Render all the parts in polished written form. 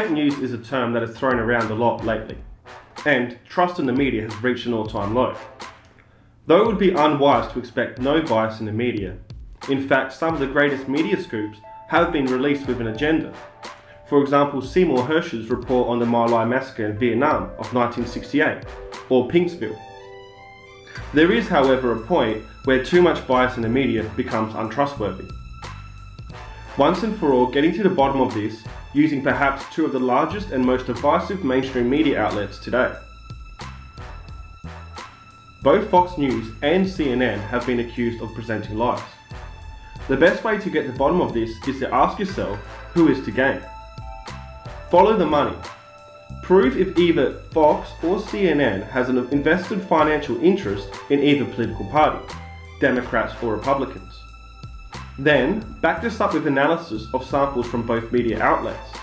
Fake news is a term that is thrown around a lot lately, and trust in the media has reached an all-time low. Though it would be unwise to expect no bias in the media, in fact some of the greatest media scoops have been released with an agenda. For example, Seymour Hersh's report on the My Lai Massacre in Vietnam of 1968, or Pinksville. There is, however, a point where too much bias in the media becomes untrustworthy. Once and for all, getting to the bottom of this using perhaps two of the largest and most divisive mainstream media outlets today. Both Fox News and CNN have been accused of presenting lies. The best way to get to the bottom of this is to ask yourself, who is to gain? Follow the money. Prove if either Fox or CNN has an invested financial interest in either political party, Democrats or Republicans. Then, back this up with analysis of samples from both media outlets.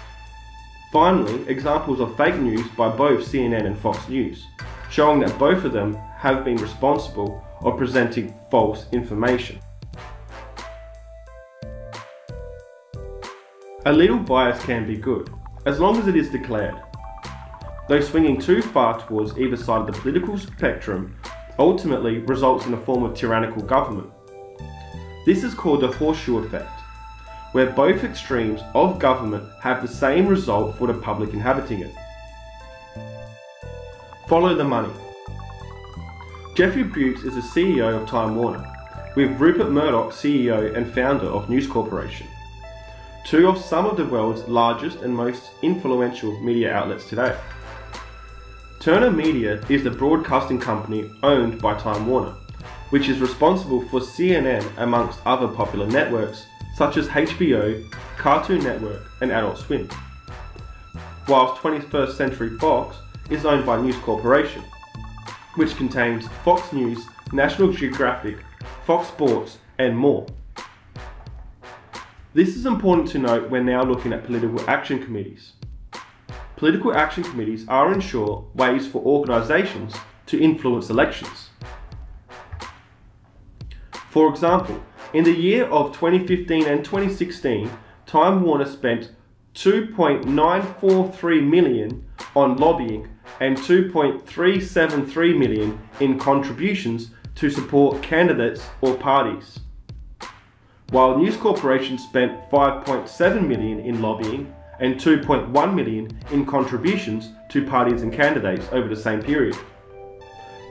Finally, examples of fake news by both CNN and Fox News, showing that both of them have been responsible for presenting false information. A little bias can be good, as long as it is declared. Though swinging too far towards either side of the political spectrum ultimately results in a form of tyrannical government. This is called the horseshoe effect, where both extremes of government have the same result for the public inhabiting it. Follow the money. Jeffrey Bewkes is the CEO of Time Warner, with Rupert Murdoch, CEO and founder of News Corporation, two of some of the world's largest and most influential media outlets today. Turner Media is the broadcasting company owned by Time Warner, which is responsible for CNN amongst other popular networks such as HBO, Cartoon Network and Adult Swim, whilst 21st Century Fox is owned by News Corporation, which contains Fox News, National Geographic, Fox Sports and more. This is important to note when now looking at political action committees. Political action committees are in short ways for organisations to influence elections. For example, in the year of 2015 and 2016, Time Warner spent $2.943 million on lobbying and $2.373 million in contributions to support candidates or parties, while News Corporation spent $5.7 million in lobbying and $2.1 million in contributions to parties and candidates over the same period.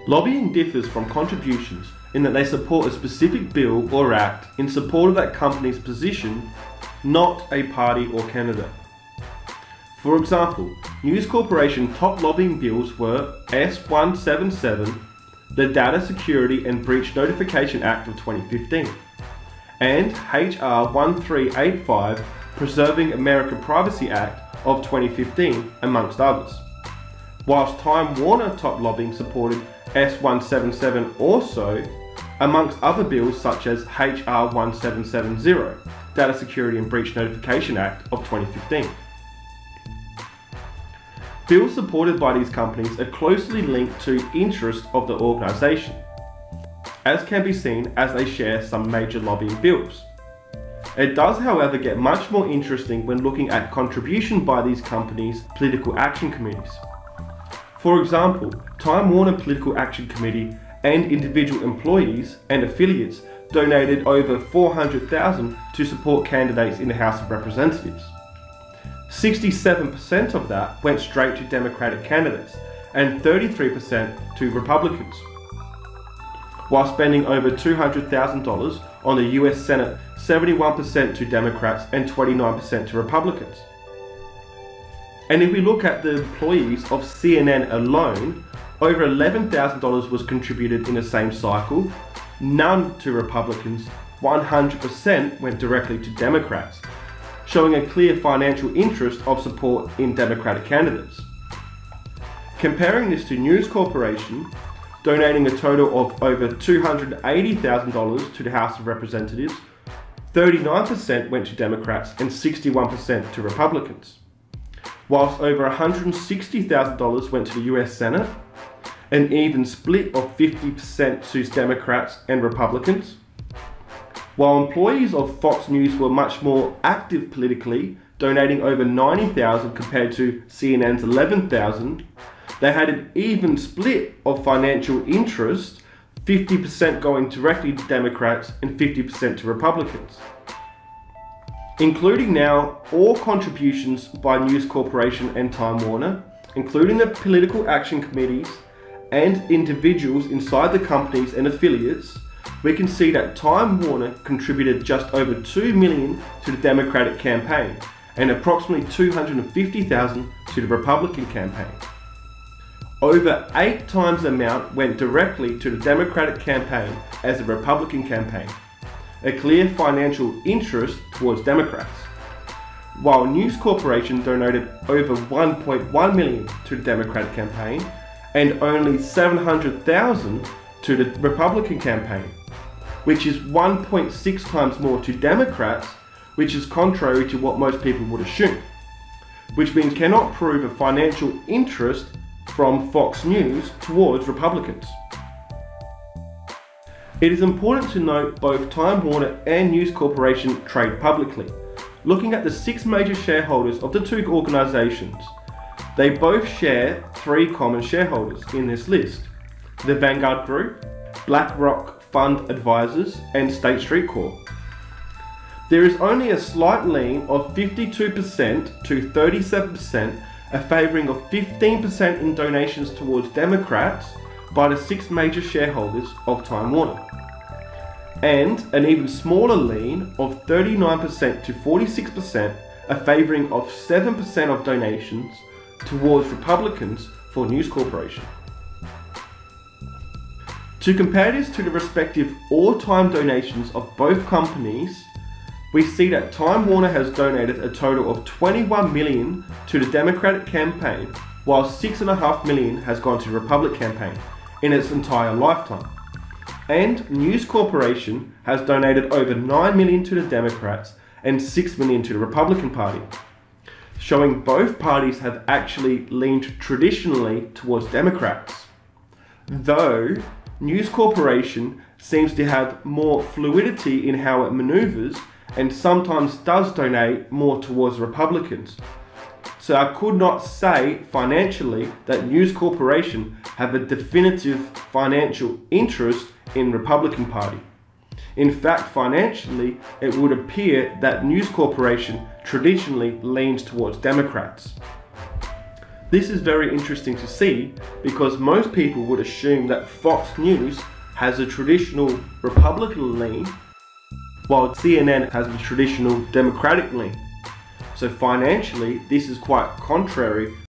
Lobbying differs from contributions in that they support a specific bill or act in support of that company's position, not a party or candidate. For example, News Corporation top lobbying bills were S 177, the Data Security and Breach Notification Act of 2015, and HR 1385, Preserving American Privacy Act of 2015, amongst others. Whilst Time Warner top lobbying supported S 177 also, amongst other bills such as HR 1770, Data Security and Breach Notification Act of 2015. Bills supported by these companies are closely linked to interests of the organisation, as can be seen as they share some major lobbying bills. It does, however, get much more interesting when looking at contribution by these companies' political action committees. For example, Time Warner Political Action Committee and individual employees and affiliates donated over $400,000 to support candidates in the House of Representatives. 67% of that went straight to Democratic candidates and 33% to Republicans, while spending over $200,000 on the US Senate, 71% to Democrats and 29% to Republicans. And if we look at the employees of CNN alone, over $11,000 was contributed in the same cycle, none to Republicans, 100% went directly to Democrats, showing a clear financial interest of support in Democratic candidates. Comparing this to News Corporation, donating a total of over $280,000 to the House of Representatives, 39% went to Democrats and 61% to Republicans, whilst over $160,000 went to the US Senate, an even split of 50% to Democrats and Republicans. While employees of Fox News were much more active politically donating over 90,000 compared to CNN's 11,000. They had an even split of financial interest, 50% going directly to Democrats and 50% to Republicans. Including now all contributions by News Corporation and Time Warner, including the political action committees and individuals inside the companies and affiliates, we can see that Time Warner contributed just over $2 million to the Democratic campaign and approximately $250,000 to the Republican campaign. Over 8 times the amount went directly to the Democratic campaign as the Republican campaign, a clear financial interest towards Democrats, while News Corporation donated over $1.1 million to the Democratic campaign and only $700,000 to the Republican campaign, which is 1.6 times more to Democrats, which is contrary to what most people would assume, which means cannot prove a financial interest from Fox News towards Republicans. It is important to note both Time Warner and News Corporation trade publicly. Looking at the 6 major shareholders of the 2 organisations, they both share 3 common shareholders in this list: the Vanguard Group, BlackRock Fund Advisors and State Street Corp. There is only a slight lean of 52% to 37%, a favouring of 15% in donations towards Democrats by the 6 major shareholders of Time Warner, and an even smaller lean of 39% to 46%, a favouring of 7% of donations towards Republicans for News Corporation. To compare this to the respective all-time donations of both companies, we see that Time Warner has donated a total of $21 million to the Democratic campaign, while $6.5 million has gone to the Republican campaign in its entire lifetime. And News Corporation has donated over $9 million to the Democrats and $6 million to the Republican Party, showing both parties have actually leaned traditionally towards Democrats, though News Corporation seems to have more fluidity in how it maneuvers and sometimes does donate more towards Republicans. So I could not say financially that News Corporation have a definitive financial interest in Republican Party. In fact, financially, it would appear that News Corporation traditionally leans towards Democrats. This is very interesting to see because most people would assume that Fox News has a traditional Republican lean, while CNN has a traditional Democratic lean. So financially, this is quite contrary